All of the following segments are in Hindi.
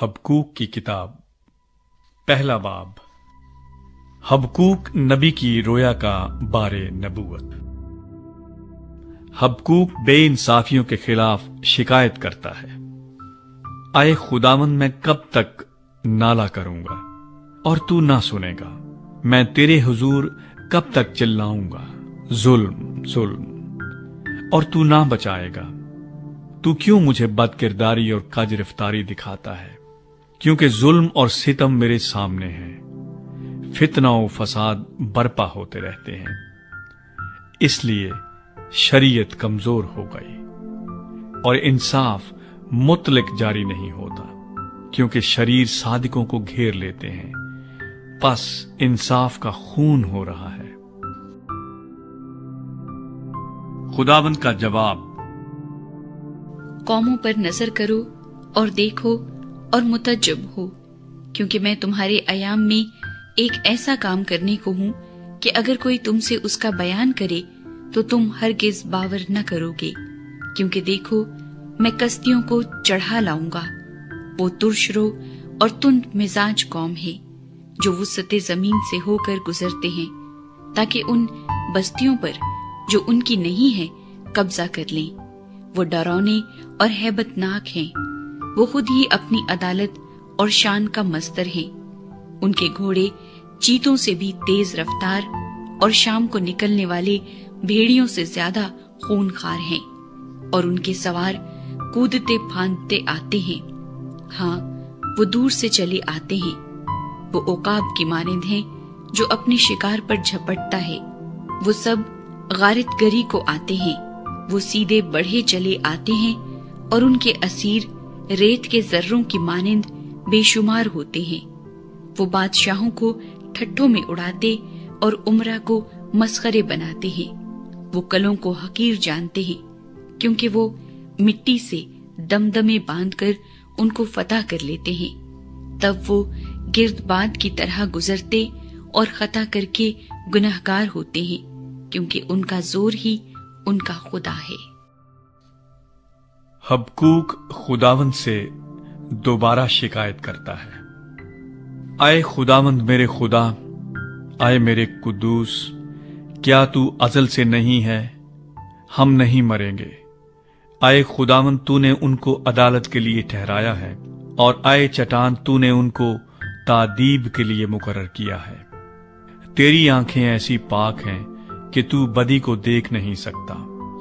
हबकूक की किताब पहला बाब। हबकूक नबी की रोया का बारे नबूवत। हबकूक बेइंसाफियों के खिलाफ शिकायत करता है। आए खुदावन, मैं कब तक नाला करूंगा और तू ना सुनेगा? मैं तेरे हुजूर कब तक चिल्लाऊंगा? जुल्म जुल्म, और तू ना बचाएगा। तू क्यों मुझे बदकिरदारी और काज रफ्तारी दिखाता है? क्योंकि जुल्म और सितम मेरे सामने हैं, फितना और फसाद बरपा होते रहते हैं, इसलिए शरीयत कमजोर हो गई और इंसाफ मुतलक जारी नहीं होता, क्योंकि शरीर सादिकों को घेर लेते हैं। बस इंसाफ का खून हो रहा है। खुदावन का जवाब। कौमों पर नजर करो और देखो और मुतज्जब हो, क्योंकि मैं तुम्हारे आयाम में एक ऐसा काम करने को हूं कि अगर कोई तुमसे उसका बयान करे तो तुम हरगिज बावर न करोगे। क्योंकि देखो, मैं कस्तियों को चढ़ा लाऊंगा। वो तुरशरो और तुंद मिजाज कौम है जो वुसअते जमीन से होकर गुजरते हैं, ताकि उन बस्तियों पर जो उनकी नहीं है कब्जा कर लें। वो डरौने और हैबतनाक हैं। वो खुद ही अपनी अदालत और शान का मस्तर हैं। उनके घोड़े चीतों से भी तेज रफ्तार और शाम को निकलने वाले भेड़ियों से ज्यादा खूनखार हैं, और उनके सवार कूदते फांदते आते हैं। हाँ, वो दूर से चले आते हैं। वो ओकाब की मानिंद हैं जो अपने शिकार पर झपटता है। वो सब गारत गरी को आते हैं। वो सीधे बढ़े चले आते हैं, और उनके असीर रेत के जर्रों की मानिंद बेशुमार होते हैं। वो बादशाहों को ठट्ठों में उड़ाते और उम्रा को मस्खरे बनाते हैं। वो कलों को हकीर जानते हैं, क्योंकि वो मिट्टी से दमदमे बांधकर उनको फतह कर लेते हैं। तब वो गिर्दबाद की तरह गुजरते और खता करके गुनहगार होते हैं, क्योंकि उनका जोर ही उनका खुदा है। हबकूक खुदावन से दोबारा शिकायत करता है। आए खुदावंद मेरे खुदा, आए मेरे कुद्दूस, क्या तू अजल से नहीं है? हम नहीं मरेंगे। आए खुदावंद, तूने उनको अदालत के लिए ठहराया है, और आए चट्टान, तूने उनको तादीब के लिए मुकर्रर किया है। तेरी आंखें ऐसी पाक हैं कि तू बदी को देख नहीं सकता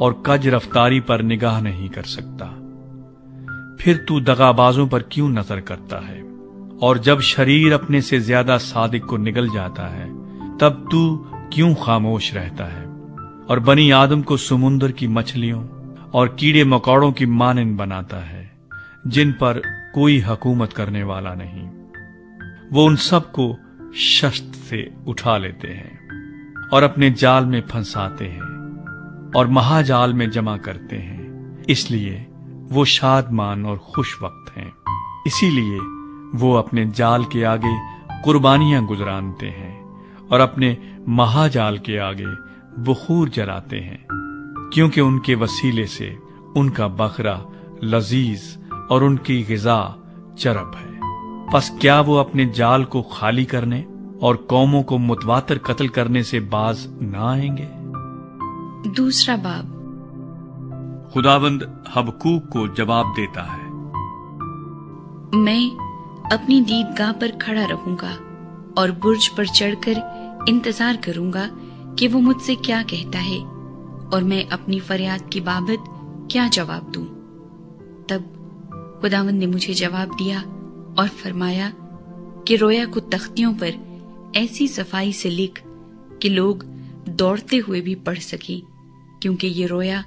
और कज रफ्तारी पर निगाह नहीं कर सकता। फिर तू दगाबाजों पर क्यों नजर करता है? और जब शरीर अपने से ज्यादा सादिक को निगल जाता है, तब तू क्यों खामोश रहता है? और बनी आदम को समुंदर की मछलियों और कीड़े मकौड़ों की मानिंद बनाता है, जिन पर कोई हकूमत करने वाला नहीं। वो उन सबको शस्त से उठा लेते हैं और अपने जाल में फंसाते हैं और महाजाल में जमा करते हैं। इसलिए वो शादमान और खुश वक्त हैं। इसीलिए वो अपने जाल के आगे कुर्बानियां गुजरानते हैं और अपने महाजाल के आगे बखूर जलाते हैं, क्योंकि उनके वसीले से उनका बकरा लजीज और उनकी ग़िज़ा चरब है। बस क्या वो अपने जाल को खाली करने और कौमों को मुतवातर कत्ल करने से बाज ना आएंगे? दूसरा बाब। खुदावंद हबकूक को जवाब देता है। मैं अपनी दीदगाह पर खड़ा रहूंगा और बुर्ज पर चढ़कर इंतजार करूंगा कि वो मुझसे क्या कहता है, और मैं अपनी फरियाद की बाबत क्या जवाब दूं। तब खुदावंद ने मुझे जवाब दिया और फरमाया कि रोया को तख्तियों पर ऐसी सफाई से लिख कि लोग दौड़ते हुए भी पढ़ सके, क्योंकि ये रोया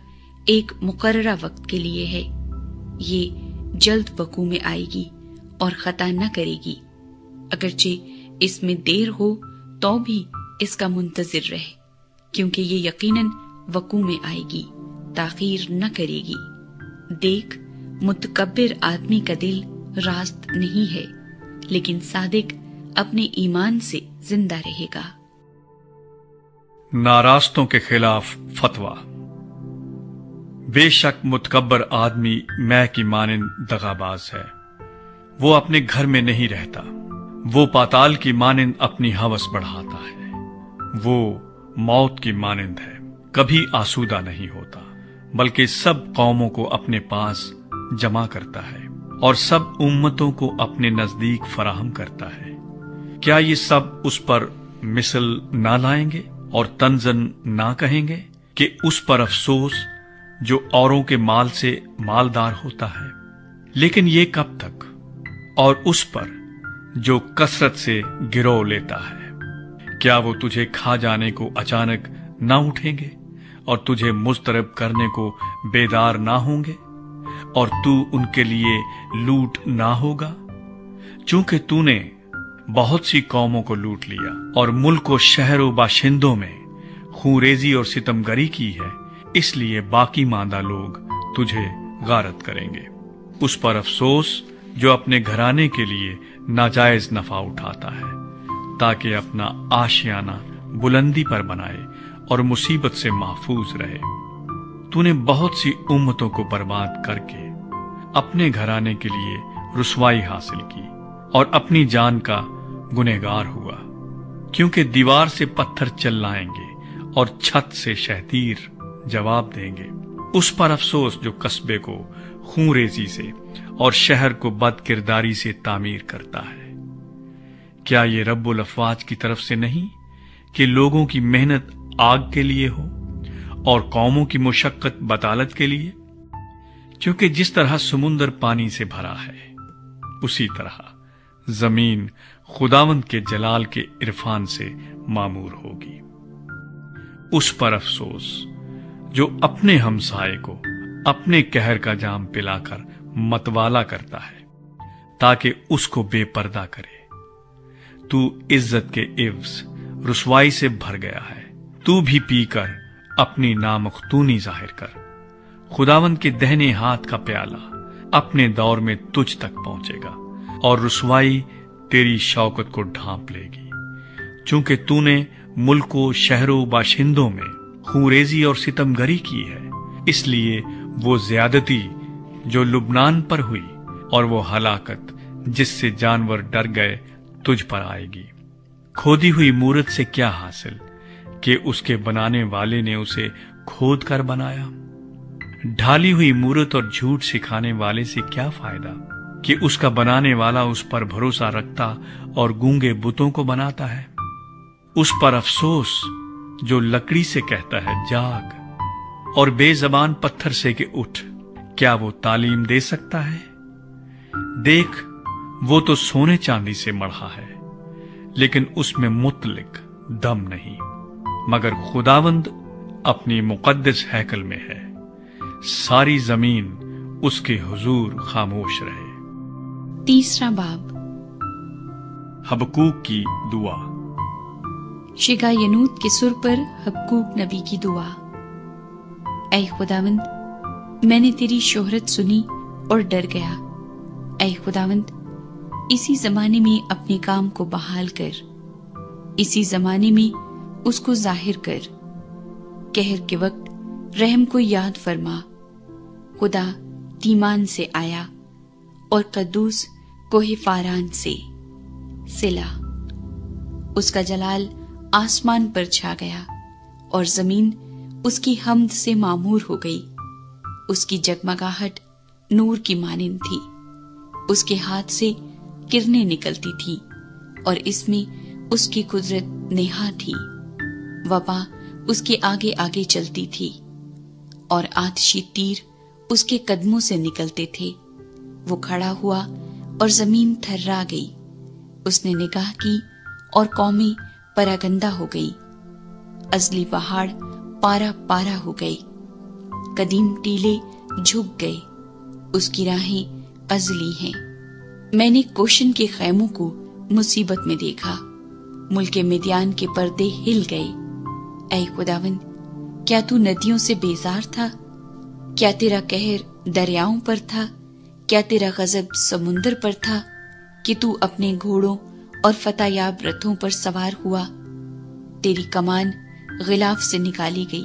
एक मुकर्रा वक्त के लिए है। ये जल्द वकू में आएगी और खता न करेगी। अगरचे इसमें देर हो तो भी इसका मुंतजिर रहे, क्योंकि ये यकीनन वकू में आएगी, ताखीर न करेगी। देख, मुतकब्बिर आदमी का दिल रास्त नहीं है, लेकिन सादिक अपने ईमान से जिंदा रहेगा। नारास्तों के खिलाफ फतवा। बेशक मुतकब्बर आदमी मैं की मानिंद दगाबाज है। वो अपने घर में नहीं रहता, वो पाताल की मानिंद अपनी हवस बढ़ाता है, वो मौत की मानिंद है, कभी आसूदा नहीं होता, बल्कि सब कौमों को अपने पास जमा करता है और सब उम्मतों को अपने नजदीक फराहम करता है। क्या ये सब उस पर मिसल ना लाएंगे और तंजन ना कहेंगे कि उस पर अफसोस जो औरों के माल से मालदार होता है? लेकिन ये कब तक? और उस पर जो कसरत से गिरो लेता है, क्या वो तुझे खा जाने को अचानक ना उठेंगे और तुझे मुस्तरब करने को बेदार ना होंगे और तू उनके लिए लूट ना होगा? चूंकि तूने बहुत सी कौमों को लूट लिया और मुल्क व शहरों बाशिंदों में खूंरेजी और सितमगरी की है, इसलिए बाकी मांदा लोग तुझे गारत करेंगे। उस पर अफसोस जो अपने घराने के लिए नाजायज नफा उठाता है ताकि अपना आशियाना बुलंदी पर बनाए और मुसीबत से महफूज रहे। तूने बहुत सी उम्मतों को बर्बाद करके अपने घराने के लिए रुसवाई हासिल की और अपनी जान का गुनहगार हुआ, क्योंकि दीवार से पत्थर चिल्लाएंगे और छत से शहतीर जवाब देंगे। उस पर अफसोस जो कस्बे को खूंरेजी से और शहर को बदकिरदारी से तामीर करता है। क्या ये रब्बुल अफवाज की तरफ से नहीं कि लोगों की मेहनत आग के लिए हो और कौमों की मुशक्कत बदालत के लिए? क्योंकि जिस तरह समुंदर पानी से भरा है, उसी तरह जमीन खुदावंद के जलाल के इरफान से मामूर होगी। उस पर अफसोस जो अपने हमसाए को अपने कहर का जाम पिलाकर मतवाला करता है ताकि उसको बेपर्दा करे। तू इज्जत के इव्स रुसवाई से भर गया है, तू भी पीकर अपनी नामख्तूनी जाहिर कर। खुदावंद के दहने हाथ का प्याला अपने दौर में तुझ तक पहुंचेगा और रुसवाई तेरी शौकत को ढांप लेगी, चूंकि तूने मुल्कों शहरों बाशिंदों में खूंरेजी और सितमगरी की है। इसलिए वो ज्यादती जो लुबनान पर हुई और वो हलाकत जिससे जानवर डर गए तुझ पर आएगी। खोदी हुई मूरत से क्या हासिल कि उसके बनाने वाले ने उसे खोद कर बनाया? ढाली हुई मूरत और झूठ सिखाने वाले से क्या फायदा कि उसका बनाने वाला उस पर भरोसा रखता और गूंगे बुतों को बनाता है। उस पर अफसोस जो लकड़ी से कहता है जाग और बेजबान पत्थर से कि उठ, क्या वो तालीम दे सकता है? देख, वो तो सोने चांदी से मढ़ा है, लेकिन उसमें मुतलिक दम नहीं। मगर खुदावंद अपनी मुकद्दस हैकल में है, सारी जमीन उसके हुजूर खामोश रहे। तीसरा बाब। हबकूक की दुआ। शिगायनूत के सुर पर हबकूक नबी की दुआ। ऐ खुदावंद, मैंने तेरी शोहरत सुनी और डर गया। ऐ खुदावंद, इसी जमाने में अपने काम को बहाल कर, इसी जमाने में उसको जाहिर कर। कहर के वक्त रहम को याद फरमा। खुदा तीमान से आया और कद्दूस कोहे फारान से। सिला। उसका जलाल आसमान पर छा गया और जमीन उसकी हम्द से मामूर हो गई। उसकी जगमगाहट नूर की मानिंद थी, उसके हाथ से किरने निकलती थी और इसमें उसकी कुदरत नेहा थी। वबा उसके आगे आगे चलती थी और आतिशी तीर उसके कदमों से निकलते थे। वो खड़ा हुआ और जमीन थर्रा गई। उसने निगाह की और कौमें परागंदा हो गई। अजली पहाड़ पारा पारा हो गए, कदीम टीले झुक गए। उसकी राहें अजली हैं। मैंने कोशन के खैमों को मुसीबत में देखा, मुल्क मिद्यान के पर्दे हिल गए। ऐ खुदावंद, क्या तू नदियों से बेजार था? क्या तेरा कहर दरियाओं पर था? क्या तेरा गजब समुंदर पर था कि तू अपने घोड़ों और फतायाब रथों पर सवार हुआ? तेरी कमान गिलाफ से निकाली गई,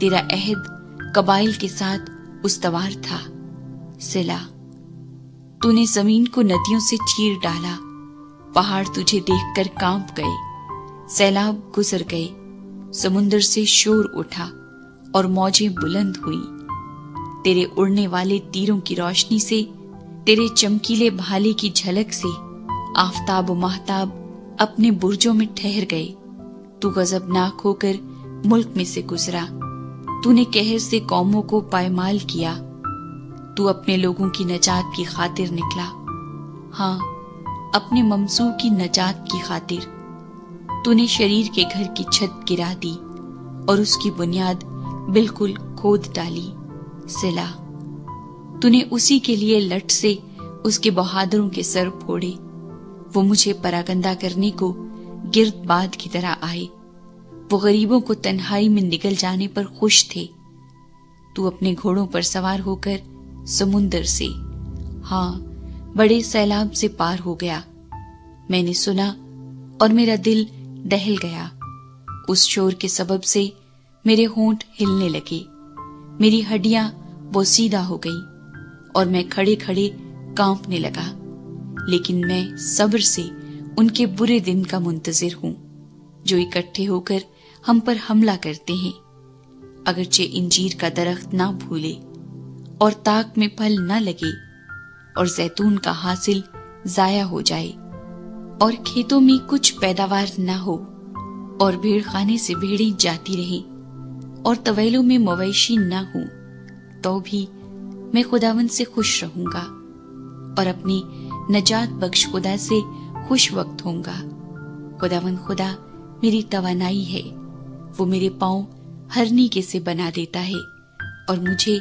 तेरा अहद कबाइल के साथ उस्तवार था। सिला। तूने जमीन को नदियों से चीर डाला, पहाड़ तुझे देखकर कांप गए, सैलाब गुजर गए, समुंदर से शोर उठा और मौजें बुलंद हुई। तेरे उड़ने वाले तीरों की रोशनी से, तेरे चमकीले भाले की झलक से आफताब महताब अपने बुर्जों में ठहर गए। तू गजबनाक होकर मुल्क में से गुजरा, तूने कहर से कौमों को पायमाल किया। तू अपने लोगों की नजात की खातिर निकला, हाँ अपने ममसूह की नजात की खातिर। तूने शरीर के घर की छत गिरा दी और उसकी बुनियाद बिल्कुल खोद डाली। सिला, तूने उसी के लिए लठ से उसके बहादुरों के सर फोड़े। वो मुझे परागंदा करने को गिर्दबाद की तरह आए, वो गरीबों को तन्हाई में निगल जाने पर खुश थे। तू अपने घोड़ों पर सवार होकर समुंदर से, हाँ बड़े सैलाब से पार हो गया। मैंने सुना और मेरा दिल दहल गया। उस शोर के सबब से मेरे होंठ हिलने लगे, मेरी हड्डियां बोसीदा हो गई और मैं खड़े खड़े कांपने लगा। लेकिन मैं सब्र से उनके बुरे दिन का मुंतजिर हूं जो इकट्ठे होकर हम पर हमला करते हैं। अगरचे इंजीर का दरख्त ना भूले और ताक में फल ना लगे और जैतून का हासिल जाया हो जाए और खेतों में कुछ पैदावार ना हो और भेड़ खाने से भेड़ें जाती रहें और तवेलों में मवेशी ना हो, तो भी मैं खुदावन से खुश रहूंगा और अपनी नजात बख्श खुदा से खुश वक्त होऊंगा। खुदावन खुदा मेरी तवानाई है, वो मेरे पांव हरनी के से बना देता है और मुझे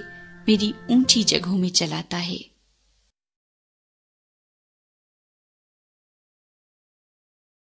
मेरी ऊंची जगहों में चलाता है।